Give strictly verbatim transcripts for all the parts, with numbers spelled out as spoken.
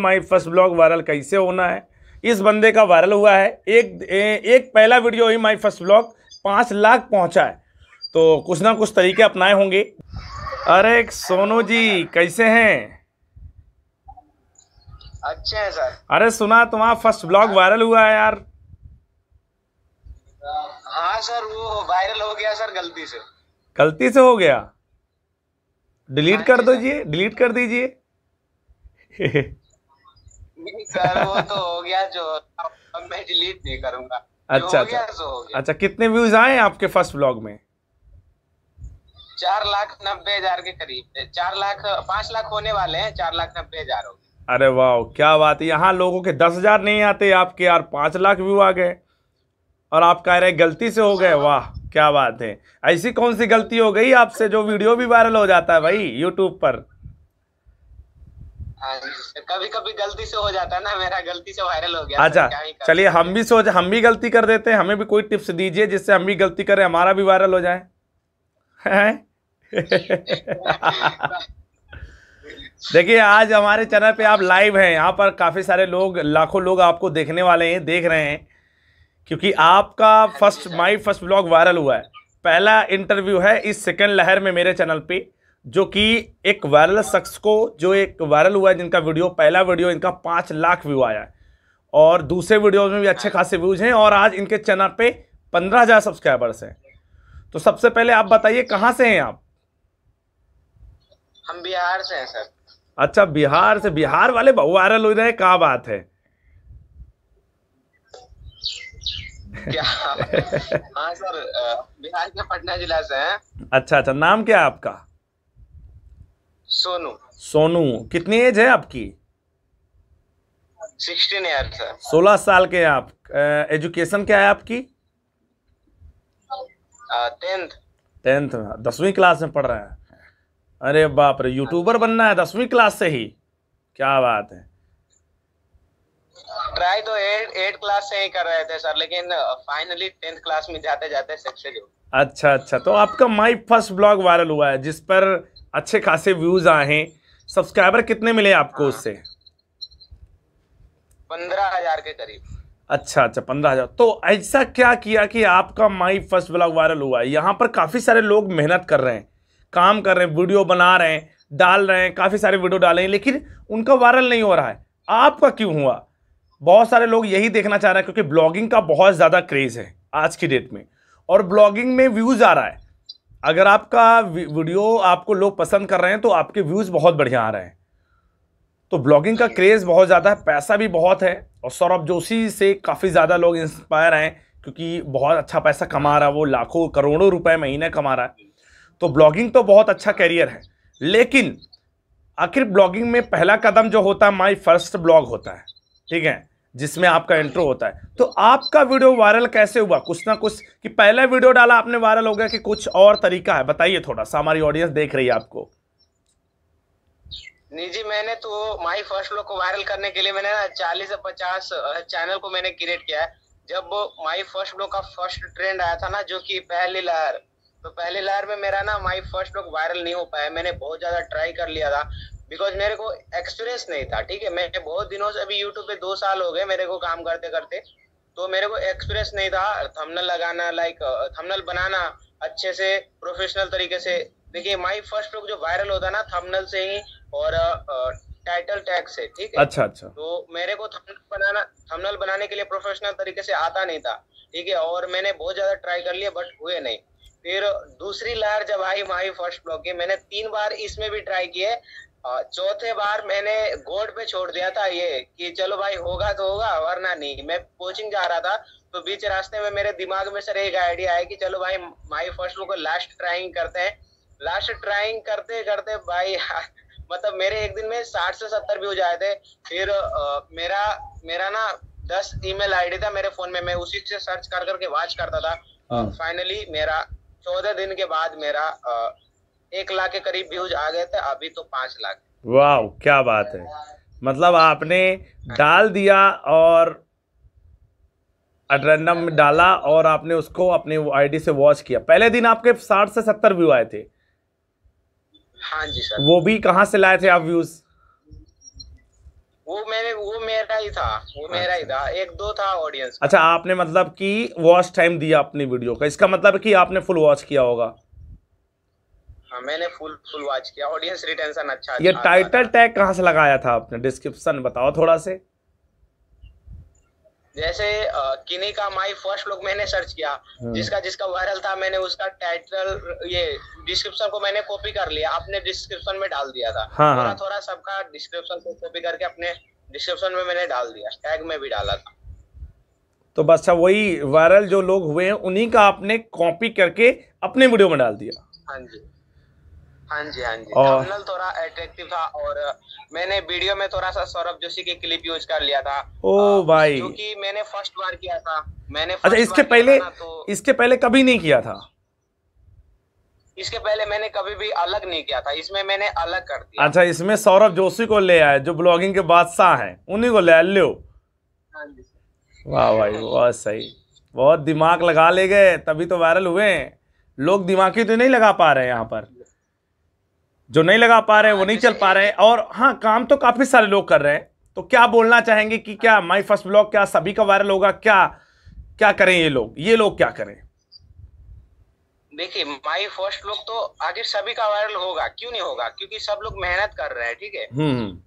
माई first blog viral कैसे होना है। इस बंदे का वायरल हुआ है एक एक पहला वीडियो ही माई फर्स्ट ब्लॉग पाँच लाख पहुंचा है, तो कुछ ना कुछ तरीके अपनाए होंगे। अरे सोनू जी कैसे हैं? अच्छे हैं सर। अरे सुना तुम्हारा फर्स्ट ब्लॉग वायरल हुआ है यार। हाँ सर, वो वायरल हो गया सर, गलती से गलती से हो गया। डिलीट कर दीजिए, डिलीट कर दीजिए। सर वो तो हो गया, जो अब मैं डिलीट नहीं करूंगा। अच्छा हो गया, जो हो गया। अच्छा, कितने व्यूज आए आपके फर्स्ट ब्लॉग में? चार लाख नब्बे हजार के करीब, चार लाख पाँच लाख होने वाले हैं, चार लाख नब्बे हजार हो गए। अरे वाह क्या बात है, यहाँ लोगों के दस हजार नहीं आते, आपके यार पाँच लाख व्यू आ गए और आप कह रहे गलती से हो गए। वाह क्या बात है। ऐसी कौन सी गलती हो गई आपसे जो वीडियो भी वायरल हो जाता है भाई यूट्यूब पर? कभी कभी गलती से हो जाता है ना, मेरा गलती से वायरल हो गया। अच्छा चलिए, हम भी सोच हम भी गलती कर देते हैं, हमें भी कोई टिप्स दीजिए जिससे हम भी गलती करें, हमारा भी वायरल हो जाए। देखिए आज हमारे चैनल पे आप लाइव हैं, यहाँ पर काफी सारे लोग, लाखों लोग आपको देखने वाले हैं, देख रहे हैं, क्योंकि आपका first my first blog viral हुआ है। पहला इंटरव्यू है इस सेकेंड लहर में मेरे चैनल पे, जो कि एक वायरल शख्स को, जो एक वायरल हुआ है जिनका वीडियो, पहला वीडियो इनका पाँच लाख व्यू आया है और दूसरे वीडियोज में भी अच्छे खासे व्यूज हैं और आज इनके चैनल पे पंद्रह हजार सब्सक्राइबर्स हैं। तो सबसे पहले आप बताइए कहाँ से हैं आप? हम बिहार से हैं सर। अच्छा बिहार से, बिहार वाले वायरल हो रहे हैं, क्या बात है। हाँ सर, बिहार के पटना जिला से हैं। अच्छा अच्छा, नाम क्या है आपका? सोनू। सोनू, कितनी एज है आपकी? सोलह यार सर। सोलह साल के आप। एजुकेशन क्या है आपकी? टेंथ। टेंथ में, दसवीं क्लास में पढ़ रहे हैं। अरे बाप रे, यूट्यूबर बनना है दसवीं क्लास से ही, क्या बात है। ट्राई तो एट एट क्लास से ही कर रहे थे सर, लेकिन फाइनली टेंथ क्लास में जाते जाते सक्सेस हो। अच्छा अच्छा, तो आपका माई फर्स्ट ब्लॉग वायरल हुआ है जिस पर अच्छे खासे व्यूज आए हैं, सब्सक्राइबर कितने मिले आपको उससे? पंद्रह हजार के करीब। अच्छा अच्छा पंद्रह हजार। तो ऐसा क्या किया कि आपका माई फर्स्ट ब्लॉग वायरल हुआ है? यहाँ पर काफी सारे लोग मेहनत कर रहे हैं, काम कर रहे हैं, वीडियो बना रहे हैं, डाल रहे हैं, काफी सारे वीडियो डाले हैं, लेकिन उनका वायरल नहीं हो रहा है, आपका क्यों हुआ? बहुत सारे लोग यही देखना चाह रहे हैं, क्योंकि ब्लॉगिंग का बहुत ज्यादा क्रेज है आज की डेट में और ब्लॉगिंग में व्यूज आ रहा है। अगर आपका वीडियो आपको लोग पसंद कर रहे हैं तो आपके व्यूज़ बहुत बढ़िया आ रहे हैं। तो ब्लॉगिंग का क्रेज़ बहुत ज़्यादा है, पैसा भी बहुत है और सौरभ जोशी से काफ़ी ज़्यादा लोग इंस्पायर हैं, क्योंकि बहुत अच्छा पैसा कमा रहा है वो, लाखों करोड़ों रुपए महीने कमा रहा है। तो ब्लॉगिंग तो बहुत अच्छा कैरियर है, लेकिन आखिर ब्लॉगिंग में पहला कदम जो होता है माई फर्स्ट ब्लॉग होता है, ठीक है, जिसमें आपका इंट्रो होता है। तो आपका वीडियो वायरल कैसे हुआ? कुछ ना कुछ कि पहला वीडियो डाला आपने वायरल हो गया कि कुछ और तरीका है, बताइए थोड़ा सा, हमारी ऑडियंस देख रही है आपको। नहीं जी, मैंने तो माय फर्स्ट ब्लॉग को वायरल करने के लिए मैंने ना चालीस से पचास चैनल को मैंने क्रिएट किया है। जब माय फर्स्ट ब्लॉग का फर्स्ट ट्रेंड आया था ना, जो की पहली लहर, तो पहली लहर में मेरा ना माय फर्स्ट ब्लॉग वायरल नहीं हो पाया। मैंने बहुत ज्यादा ट्राई कर लिया था, बिकॉज मेरे को एक्सपीरियंस नहीं था, ठीक है। मैं बहुत दिनों से, अभी यूट्यूब पे दो साल हो गए मेरे को काम करते करते, तो मेरे को एक्सपीरियंस नहीं था। थंबनेल लगाना, लाइक थंबनेल बनाना अच्छे से, प्रोफेशनल तरीके से। देखिए माय फर्स्ट लुक जो वायरल होता ना, थंबनेल से ही और टाइटल टैग से, ठीक है। अच्छा अच्छा, तो मेरे को थंबनेल बनाना, थंबनेल बनाने के लिए प्रोफेशनल तरीके से आता नहीं था, ठीक है, और मैंने बहुत ज्यादा ट्राई कर लिया बट हुए नहीं। फिर दूसरी लहर जब आई माई फर्स्ट ब्लॉग की, मैंने तीन बार इसमें भी ट्राई किए, चौथे बार मैंने गोड पे छोड़ दिया था ये कि चलो भाई होगा तो होगा वरना नहीं। मैं कोचिंग जा रहा था तो बीच रास्ते में मेरे दिमाग में सर एक आइडिया आया कि चलो भाई माई फर्स्ट ब्लॉग को लास्ट ट्राइंग करते हैं। लास्ट ट्राइंग करते करते भाई मतलब मेरे एक दिन में साठ से सत्तर भी हो जाए थे। फिर आ, मेरा मेरा ना दस ईमेल आईडी था मेरे फोन में, मैं उसी से सर्च कर करके वॉच करता था। फाइनली मेरा चौदह दिन के बाद मेरा आ, एक लाख के करीब व्यूज आ गए थे, अभी तो पाँच लाख। वाह क्या बात है, मतलब आपने डाल दिया और रैंडम में डाला और आपने उसको अपने आईडी से वॉच किया, पहले दिन आपके साठ से सत्तर व्यू आए थे। हाँ जी सर। वो भी कहाँ से लाए थे आप व्यूज? वो मेरे वो मेरा ही था वो मेरा ही था एक दो था ऑडियंस। अच्छा, आपने मतलब कि वॉच टाइम दिया अपनी वीडियो का, इसका मतलब है कि आपने फुल वॉच किया होगा। हाँ, मैंने फुल फुल वॉच किया, ऑडियंस रिटेंशन अच्छा। ये टाइटल टैग कहाँ से लगाया था आपने, डिस्क्रिप्शन बताओ थोड़ा से। जैसे किन्हीं का माय फर्स्ट लुक मैंने सर्च किया, जिसका जिसका वायरल था मैंने उसका टाइटल ये डिस्क्रिप्शन को मैंने कॉपी कर लिया, अपने डिस्क्रिप्शन में डाल दिया था। हाँ, थोड़ा थोड़ा सबका डिस्क्रिप्शन को कॉपी करके अपने डिस्क्रिप्शन में मैंने डाल दिया, टैग में भी डाला था। तो बस वही वायरल जो लोग हुए हैं उन्हीं का आपने कॉपी करके अपने वीडियो में डाल दिया। हाँ जी हाँ जी हाँ जी थंबनेल थोड़ा अट्रैक्टिव था और मैंने वीडियो में थोड़ा सा सौरभ जोशी की क्लिप यूज कर लिया था। ओ भाई, जो कि मैंने फर्स्ट बार किया था मैंने। अच्छा, इसके पहले तो, इसके पहले कभी नहीं किया था। इसके पहले मैंने कभी भी अलग नहीं किया था, इसमें मैंने अलग कर दिया। अच्छा, इसमें सौरभ जोशी को ले आए जो ब्लॉगिंग के बादशाह है, उन्हीं को ले आए। लो वाह भाई, बहुत सही, बहुत दिमाग लगा ले गए, तभी तो वायरल हुए। लोग दिमागी तो नहीं लगा पा रहे, यहाँ पर जो नहीं लगा पा रहे हैं वो नहीं चल पा रहे हैं। और हाँ, काम तो काफी सारे लोग कर रहे हैं, तो क्या बोलना चाहेंगे कि क्या माय फर्स्ट ब्लॉग क्या सभी का वायरल होगा, क्या क्या करें ये लोग, ये लोग क्या करें? देखिए, माय फर्स्ट ब्लॉग तो आगे सभी का वायरल होगा, क्यों नहीं होगा, क्योंकि सब लोग मेहनत कर रहे हैं। ठीक है,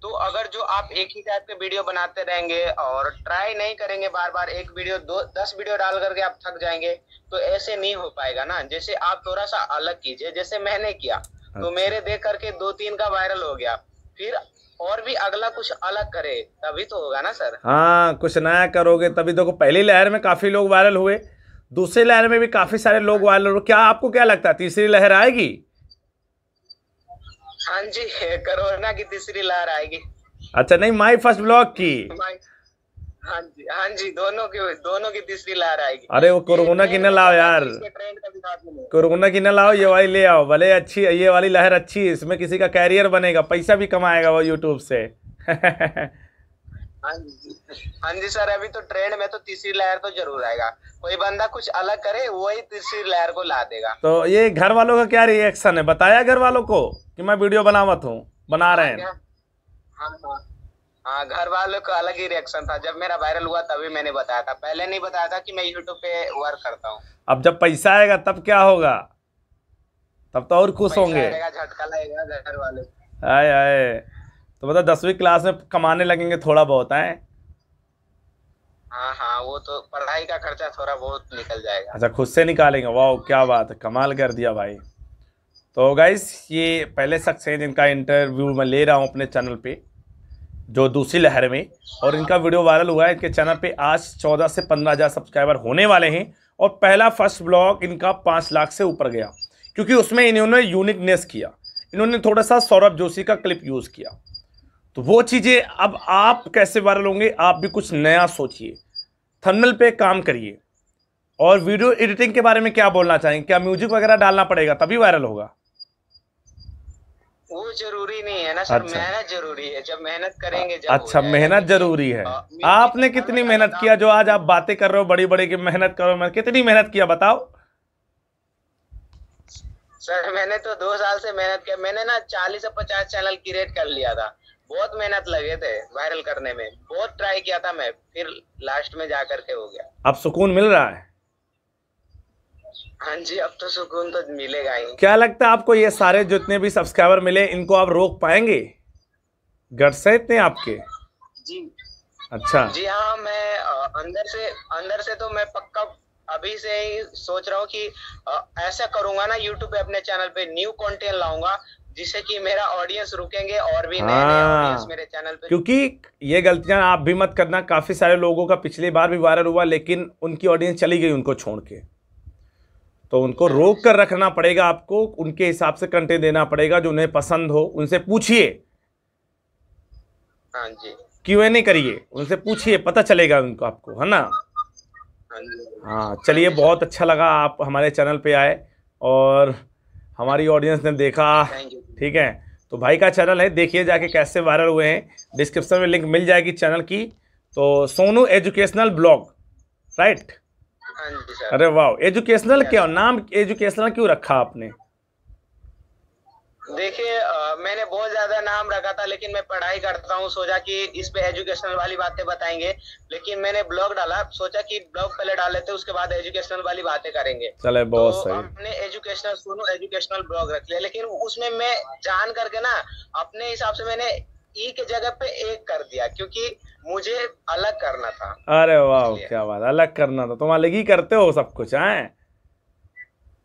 तो अगर जो आप एक ही टाइप के वीडियो बनाते रहेंगे और ट्राई नहीं करेंगे, बार बार एक वीडियो दो दस वीडियो डाल करके आप थक जाएंगे, तो ऐसे नहीं हो पाएगा ना। जैसे आप थोड़ा सा अलग कीजिए, जैसे मैंने किया तो मेरे देख करके दो तीन का वायरल हो गया, फिर और भी अगला कुछ अलग करे तभी तो होगा ना सर। हाँ, कुछ नया करोगे तभी तो। पहली लहर में काफी लोग वायरल हुए, दूसरी लहर में भी काफी सारे लोग वायरल हुए, क्या आपको क्या लगता है तीसरी लहर आएगी? हाँ जी, कोरोना की तीसरी लहर आएगी। अच्छा, नहीं माय फर्स्ट ब्लॉग की। हाँ जी हाँ जी दोनों की दोनों की तीसरी लहर आएगी। अरे वो कोरोना की न लाओ यार, कोरोना की न लाओ, ये वाली ले आओ। भले अच्छी ये वाली लहर अच्छी है, इसमें किसी का कैरियर बनेगा, पैसा भी कमाएगा वो यूट्यूब से। हाँ जी हाँ जी सर, अभी तो ट्रेंड में तो तीसरी लहर तो जरूर आएगा, कोई बंदा कुछ अलग करे वही तीसरी लहर को ला देगा। तो ये घर वालों का क्या रिएक्शन है, बताया घर वालों को कि मैं वीडियो बनावत हूँ, बना रहे हैं? हाँ, घर वालों का अलग ही रिएक्शन था। जब मेरा वायरल हुआ तभी मैंने बताया था, पहले नहीं बताया था कि मैं यूट्यूब पे वर्क करता हूँ। अब जब पैसा आएगा तब क्या होगा, तब तो और खुश होंगे, झटका लगेगा घर वाले। आए आए तो मतलब दसवीं क्लास में कमाने लगेंगे थोड़ा बहुत है। हाँ हाँ, वो तो पढ़ाई का खर्चा थोड़ा बहुत निकल जाएगा। अच्छा, खुद से निकालेंगे, वाह क्या बात है, कमाल कर दिया भाई। तो गाइस, ये पहले शख्स हैं जिनका इंटरव्यू मैं ले रहा हूँ अपने चैनल पे, जो दूसरी लहर में, और इनका वीडियो वायरल हुआ है। इनके चैनल पे आज चौदह से पंद्रह हज़ार सब्सक्राइबर होने वाले हैं, और पहला फर्स्ट ब्लॉग इनका पाँच लाख से ऊपर गया, क्योंकि उसमें इन्होंने यूनिकनेस किया, इन्होंने थोड़ा सा सौरभ जोशी का क्लिप यूज़ किया। तो वो चीज़ें, अब आप कैसे वायरल होंगे, आप भी कुछ नया सोचिए, थंबनेल पे काम करिए। और वीडियो एडिटिंग के बारे में क्या बोलना चाहेंगे, क्या म्यूजिक वगैरह डालना पड़ेगा तभी वायरल होगा? वो जरूरी नहीं है ना सर। अच्छा, मेहनत जरूरी है, जब मेहनत करेंगे जब। अच्छा, मेहनत जरूरी है। आ, आपने कितनी मेहनत किया, जो आज आप बातें कर रहे हो बड़ी बड़ी कि मेहनत करो, मैं कितनी मेहनत किया बताओ? सर मैंने तो दो साल से मेहनत किया, मैंने ना चालीस से पचास चैनल क्रिएट कर लिया था, बहुत मेहनत लगे थे वायरल करने में, बहुत ट्राई किया था मैं, फिर लास्ट में जा करके हो गया। अब सुकून मिल रहा है? हाँ जी, अब तो सुकून तो मिलेगा ही। क्या लगता है आपको, ये सारे जितने भी सब्सक्राइबर मिले इनको आप रोक पाएंगे, घर से इतने आपके? जी अच्छा जी हाँ, मैं अंदर से अंदर से तो मैं पक्का अभी से ही सोच रहा हूँ कि ऐसा करूंगा ना, यूट्यूब पे अपने चैनल पे न्यू कंटेंट लाऊंगा, जिससे कि मेरा ऑडियंस रुकेंगे और भी नए नए ऑडियंस मेरे चैनल पे। क्योंकि ये गलतियां आप भी मत करना, काफी सारे लोगों का पिछली बार भी वायरल हुआ लेकिन उनकी ऑडियंस चली गई उनको छोड़ के, तो उनको रोक कर रखना पड़ेगा, आपको उनके हिसाब से कंटेंट देना पड़ेगा जो उन्हें पसंद हो। उनसे पूछिए, हाँ जी, क्यू एंड ए करिए, उनसे पूछिए, पता चलेगा उनको आपको, है ना? हाँ, चलिए, बहुत अच्छा लगा आप हमारे चैनल पे आए और हमारी ऑडियंस ने देखा। ठीक है, तो भाई का चैनल है, देखिए जाके कैसे वायरल हुए हैं, डिस्क्रिप्शन में लिंक मिल जाएगी चैनल की। तो सोनू एजुकेशनल ब्लॉग, राइट? अरे वाह, एजुकेशनल क्या नाम, एजुकेशनल क्यों रखा आपने? देखिए, मैंने बहुत ज्यादा नाम रखा था, लेकिन मैं पढ़ाई करता हूँ, सोचा कि इस पे एजुकेशनल वाली बातें बताएंगे, लेकिन मैंने ब्लॉग डाला, सोचा कि ब्लॉग पहले डाल लेते उसके बाद एजुकेशनल वाली बातें करेंगे। चले बहुत तो सही। हमने एजुकेशनल सोनू एजुकेशनल ब्लॉग रख लिया, लेकिन उसमें मैं जान करके ना अपने हिसाब से मैंने ई के जगह पे एक कर दिया, क्योंकि मुझे अलग करना था। अरे वाह क्या बात, अलग करना था, तुम अलग ही करते हो सब कुछ है,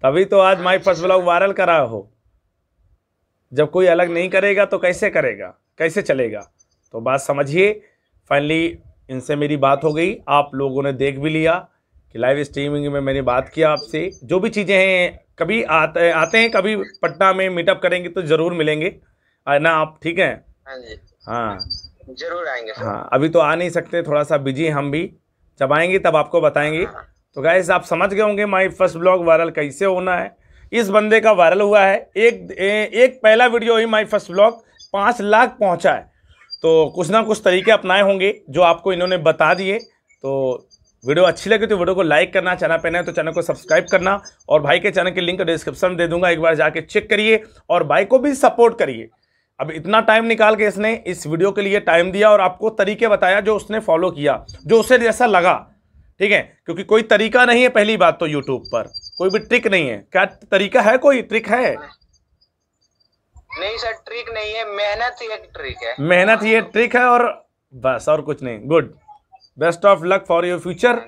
तभी तो आज माय फर्स्ट ब्लॉग वायरल करा हो। जब कोई अलग नहीं करेगा तो कैसे करेगा, कैसे चलेगा? तो बात समझिए। फाइनली इनसे मेरी बात हो गई, आप लोगों ने देख भी लिया कि लाइव स्ट्रीमिंग में मैंने बात किया आपसे, जो भी चीज़ें हैं। कभी आते आते हैं, कभी पटना में मीटअप करेंगे तो ज़रूर मिलेंगे, है ना आप? ठीक है हाँ जरूर आएंगे। हाँ अभी तो आ नहीं सकते, थोड़ा सा बिजी हम भी, जब आएंगे तब आपको बताएंगे। तो गाइस आप समझ गए होंगे माय फर्स्ट ब्लॉग वायरल कैसे होना है। इस बंदे का वायरल हुआ है, एक एक पहला वीडियो ही माय फर्स्ट ब्लॉग पाँच लाख पहुंचा है। तो कुछ ना कुछ तरीके अपनाए होंगे जो आपको इन्होंने बता दिए। तो वीडियो अच्छी लगी तो वीडियो को लाइक करना, चैनल पे नए हो तो चैनल को सब्सक्राइब करना, और भाई के चैनल के लिंक डिस्क्रिप्शन में दे दूंगा, एक बार जाके चेक करिए और भाई को भी सपोर्ट करिए। अब इतना टाइम निकाल के इसने इस वीडियो के लिए टाइम दिया और आपको तरीके बताया जो उसने फॉलो किया, जो उसे जैसा लगा, ठीक है? क्योंकि कोई तरीका नहीं है, पहली बात तो यूट्यूब पर कोई भी ट्रिक नहीं है। क्या तरीका है, कोई ट्रिक है? नहीं सर ट्रिक नहीं है, मेहनत ही एक ट्रिक है। मेहनत ही एक ट्रिक है और बस, और कुछ नहीं। Good, best of luck for your future.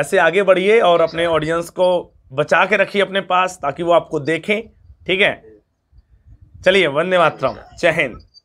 ऐसे आगे बढ़िए और अपने ऑडियंस को बचा के रखिए अपने पास, ताकि वो आपको देखें, ठीक है? चलिए वंदे मातरम, जय हिंद।